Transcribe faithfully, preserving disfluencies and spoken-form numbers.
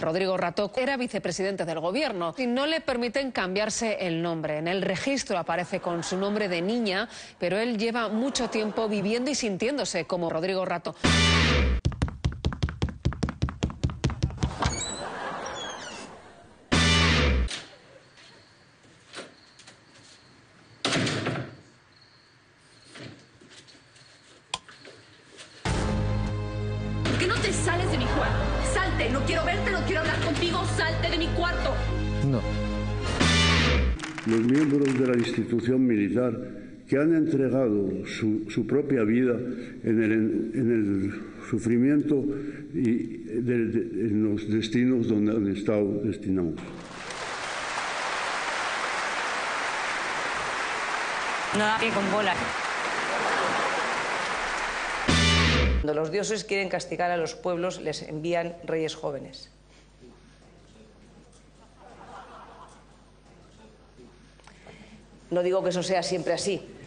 Rodrigo Rato era vicepresidente del gobierno y no le permiten cambiarse el nombre. En el registro aparece con su nombre de niña, pero él lleva mucho tiempo viviendo y sintiéndose como Rodrigo Rato. ¿Por qué no te sales de mi juego? Salte, no quiero verte, no quiero hablar contigo, salte de mi cuarto. No. Los miembros de la institución militar que han entregado su, su propia vida en el, en el sufrimiento y de, de, en los destinos donde han estado destinados. No da pie con bola. Cuando los dioses quieren castigar a los pueblos, les envían reyes jóvenes. No digo que eso sea siempre así.